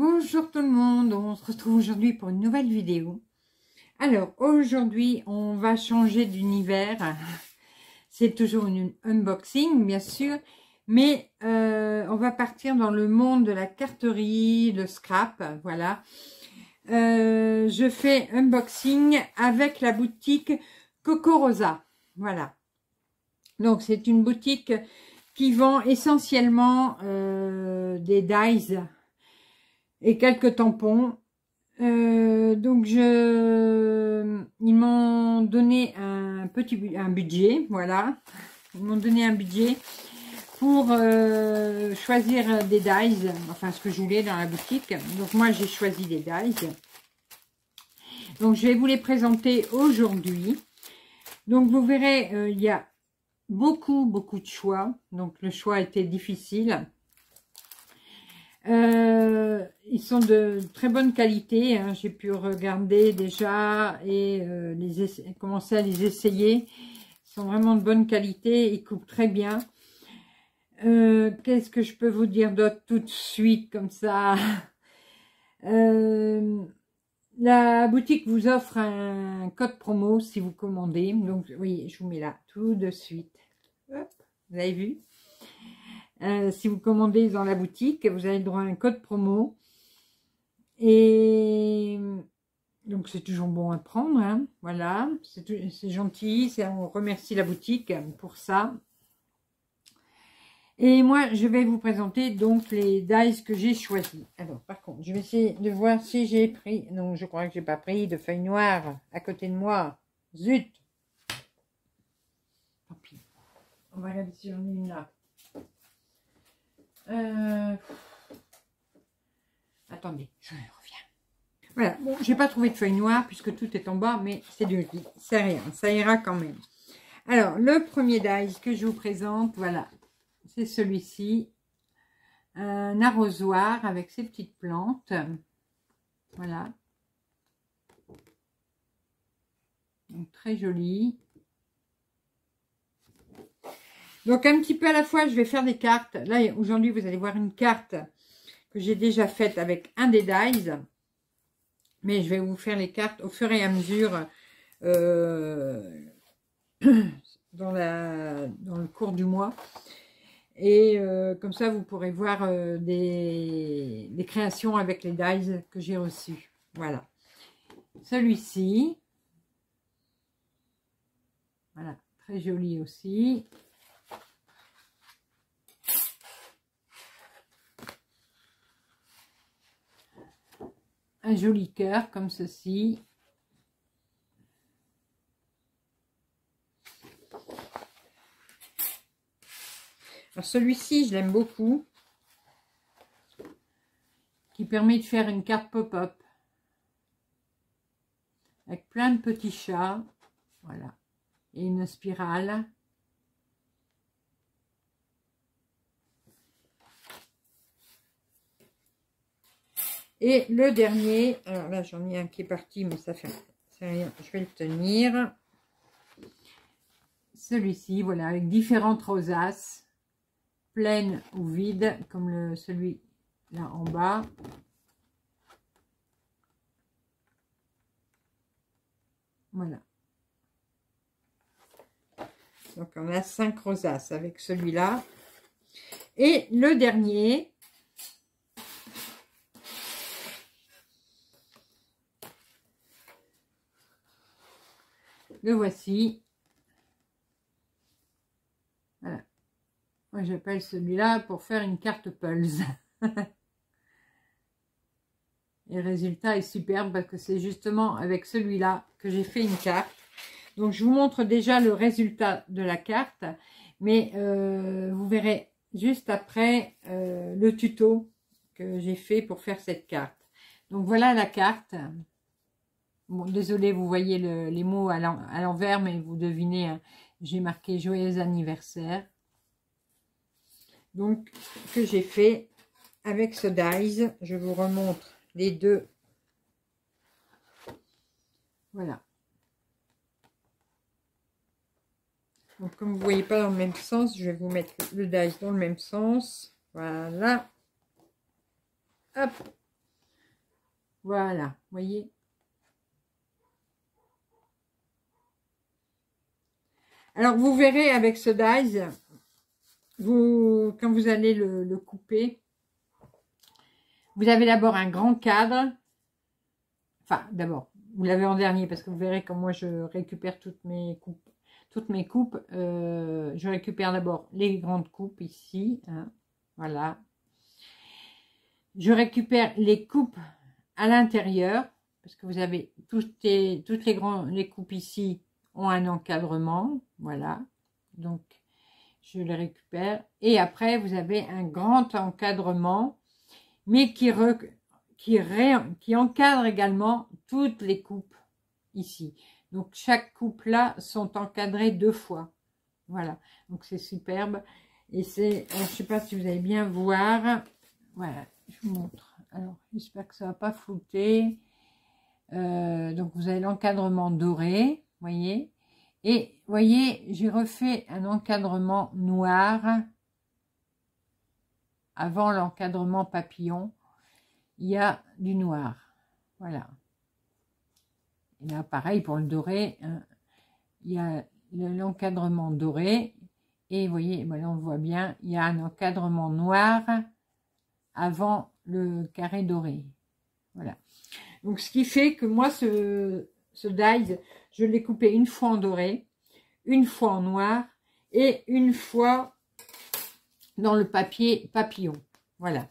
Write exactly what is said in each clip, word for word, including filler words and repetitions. Bonjour tout le monde, on se retrouve aujourd'hui pour une nouvelle vidéo. Alors aujourd'hui on va changer d'univers, c'est toujours une unboxing bien sûr, mais euh, on va partir dans le monde de la carterie, le scrap, voilà. Euh, je fais unboxing avec la boutique Kokorosa, voilà. Donc c'est une boutique qui vend essentiellement euh, des dies et quelques tampons. Euh, donc je, ils m'ont donné un petit un budget, voilà. Ils m'ont donné un budget pour euh, choisir des dies, enfin ce que je voulais dans la boutique. Donc moi j'ai choisi des dies. Donc je vais vous les présenter aujourd'hui. Donc vous verrez, euh, il y a beaucoup beaucoup de choix, donc le choix était difficile. Euh, ils sont de très bonne qualité, hein. J'ai pu regarder déjà et euh, les commencer à les essayer. Ils sont vraiment de bonne qualité, ils coupent très bien. Euh, qu'est-ce que je peux vous dire d'autre tout de suite comme ça? euh, La boutique vous offre un code promo si vous commandez. Donc, oui, je vous mets là tout de suite. Hop, vous avez vu. Euh, si vous commandez dans la boutique, vous avez le droit à un code promo. Et donc, c'est toujours bon à prendre, hein. Voilà, c'est gentil. On remercie la boutique pour ça. Et moi, je vais vous présenter donc les dies que j'ai choisis. Alors, par contre, je vais essayer de voir si j'ai pris... Non, je crois que j'ai pas pris de feuilles noires à côté de moi. Zut! Tant pis. On va la viser en une là. Euh... Attendez, je reviens. Voilà, bon, j'ai pas trouvé de feuilles noires puisque tout est en bas, mais c'est du lit. C'est rien, ça ira quand même. Alors, le premier die que je vous présente, voilà. C'est celui-ci, un arrosoir avec ses petites plantes, voilà, donc très joli. Donc un petit peu à la fois, je vais faire des cartes. Là aujourd'hui vous allez voir une carte que j'ai déjà faite avec un des dies, mais je vais vous faire les cartes au fur et à mesure euh, dans, la, dans le cours du mois. Et euh, comme ça, vous pourrez voir euh, des, des créations avec les dies que j'ai reçues. Voilà. Celui-ci. Voilà. Très joli aussi. Un joli cœur comme ceci. Celui-ci, je l'aime beaucoup, qui permet de faire une carte pop-up avec plein de petits chats, voilà, et une spirale. Et le dernier, alors là j'en ai un qui est parti, mais ça fait rien, je vais le tenir. Celui-ci, voilà, avec différentes rosaces. Pleine ou vide, comme le, celui là en bas. Voilà. Donc on a cinq rosaces avec celui-là. Et le dernier. Le voici. Voilà. Moi, j'appelle celui-là pour faire une carte Pulse. Et le résultat est superbe parce que c'est justement avec celui-là que j'ai fait une carte. Donc, je vous montre déjà le résultat de la carte. Mais euh, vous verrez juste après euh, le tuto que j'ai fait pour faire cette carte. Donc, voilà la carte. Bon, désolé, vous voyez le, les mots à l'envers, mais vous devinez, hein, j'ai marqué « Joyeux anniversaire ». Donc, que j'ai fait avec ce dies. Je vous remontre les deux. Voilà. Donc, comme vous ne voyez pas dans le même sens, je vais vous mettre le dies dans le même sens. Voilà. Hop. Voilà, voyez. Alors, vous verrez avec ce dies, vous, quand vous allez le, le couper, vous avez d'abord un grand cadre. Enfin, d'abord, vous l'avez en dernier parce que vous verrez quand moi je récupère toutes mes coupes. Toutes mes coupes, euh, je récupère d'abord les grandes coupes ici. Hein, voilà. Je récupère les coupes à l'intérieur parce que vous avez toutes les, toutes les, grands, les coupes ici. Ont un encadrement, voilà, donc je les récupère, et après vous avez un grand encadrement, mais qui, re, qui, ré, qui encadre également toutes les coupes ici, donc chaque coupe là sont encadrées deux fois, voilà, donc c'est superbe, et c'est, je sais pas si vous allez bien voir, voilà, je vous montre, alors j'espère que ça va pas flouter, euh, donc vous avez l'encadrement doré, voyez, et voyez, j'ai refait un encadrement noir avant l'encadrement papillon, il y a du noir, voilà, et là pareil pour le doré, hein, il y a l'encadrement doré, et voyez, ben là on voit bien, il y a un encadrement noir avant le carré doré, voilà, donc ce qui fait que moi ce Ce dies, je l'ai coupé une fois en doré, une fois en noir et une fois dans le papier papillon. Voilà.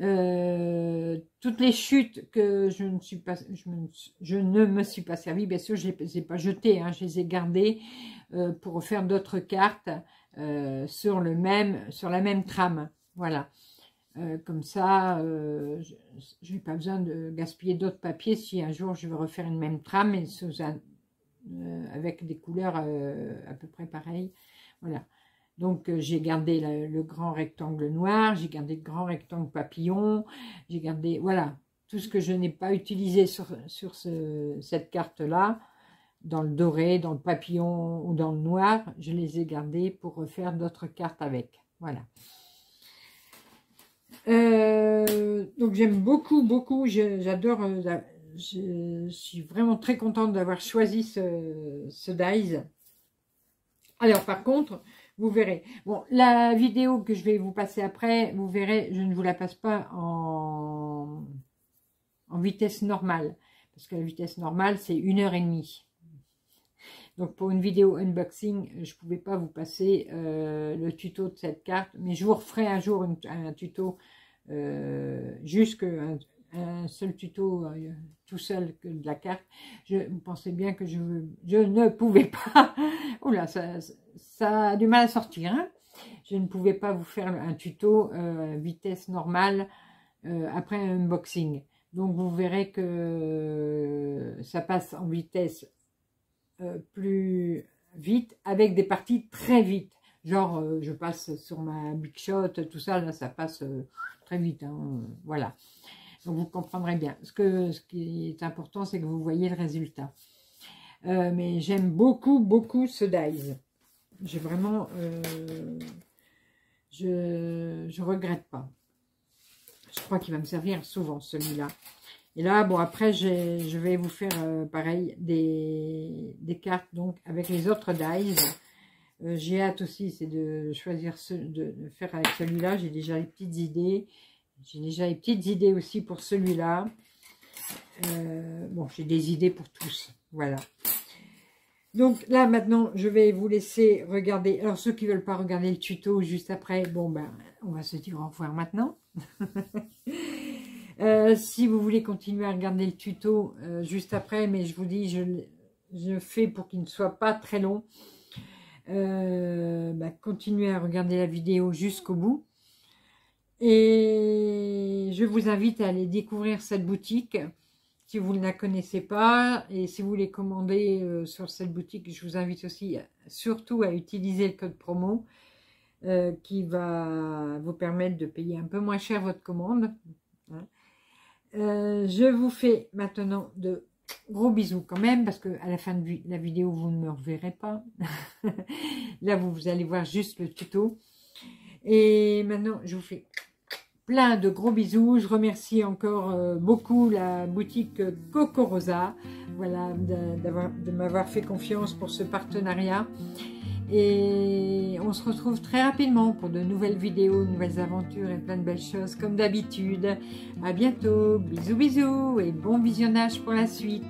Euh, toutes les chutes que je ne, suis pas, je, me, je ne me suis pas servi, bien sûr, je ne les ai pas jetées, hein, je les ai gardées euh, pour faire d'autres cartes euh, sur, le même, sur la même trame. Voilà. Euh, comme ça, euh, je n'ai pas besoin de gaspiller d'autres papiers si un jour je veux refaire une même trame et sous un, euh, avec des couleurs euh, à peu près pareilles. Voilà. Donc, euh, j'ai gardé la, le grand rectangle noir, j'ai gardé le grand rectangle papillon, j'ai gardé, voilà, tout ce que je n'ai pas utilisé sur, sur ce, cette carte-là, dans le doré, dans le papillon ou dans le noir, je les ai gardés pour refaire d'autres cartes avec. Voilà. Euh, donc j'aime beaucoup beaucoup, j'adore, je, je suis vraiment très contente d'avoir choisi ce, ce dies. Alors par contre, vous verrez, bon, la vidéo que je vais vous passer après, vous verrez, je ne vous la passe pas en, en vitesse normale, parce que la vitesse normale c'est une heure et demie. Donc pour une vidéo unboxing, je ne pouvais pas vous passer euh, le tuto de cette carte, mais je vous referai un jour une, un tuto, euh, juste un, un seul tuto euh, tout seul que de la carte. Je vous pensez bien que je, je ne pouvais pas, oula, ça, ça a du mal à sortir, hein, je ne pouvais pas vous faire un tuto euh, vitesse normale euh, après un unboxing. Donc vous verrez que ça passe en vitesse Euh, plus vite, avec des parties très vite, genre euh, je passe sur ma Big Shot, tout ça, là ça passe euh, très vite, hein, voilà, donc vous comprendrez bien, ce, que, ce qui est important c'est que vous voyez le résultat, euh, mais j'aime beaucoup, beaucoup ce dies, j'ai vraiment, euh, je, je regrette pas, je crois qu'il va me servir souvent celui-là. Et là, bon, après, je vais vous faire euh, pareil des, des cartes donc avec les autres dies. Euh, j'ai hâte aussi, c'est de choisir, ce, de, de faire avec celui-là. J'ai déjà les petites idées. J'ai déjà les petites idées aussi pour celui-là. Euh, bon, j'ai des idées pour tous. Voilà. Donc là, maintenant, je vais vous laisser regarder. Alors, ceux qui ne veulent pas regarder le tuto juste après, bon, ben, on va se dire au revoir maintenant. Euh, si vous voulez continuer à regarder le tuto euh, juste après, mais je vous dis, je, je fais pour qu'il ne soit pas très long, euh, bah, continuez à regarder la vidéo jusqu'au bout. Et je vous invite à aller découvrir cette boutique, si vous ne la connaissez pas, et si vous voulez commander euh, sur cette boutique, je vous invite aussi, surtout à utiliser le code promo, euh, qui va vous permettre de payer un peu moins cher votre commande. Euh, je vous fais maintenant de gros bisous quand même, parce que à la fin de la vidéo vous ne me reverrez pas. Là vous, vous allez voir juste le tuto, et maintenant je vous fais plein de gros bisous. Je remercie encore euh, beaucoup la boutique Kokorosa, voilà, de, de m'avoir fait confiance pour ce partenariat. Et on se retrouve très rapidement pour de nouvelles vidéos, de nouvelles aventures et plein de belles choses comme d'habitude. À bientôt, bisous bisous et bon visionnage pour la suite.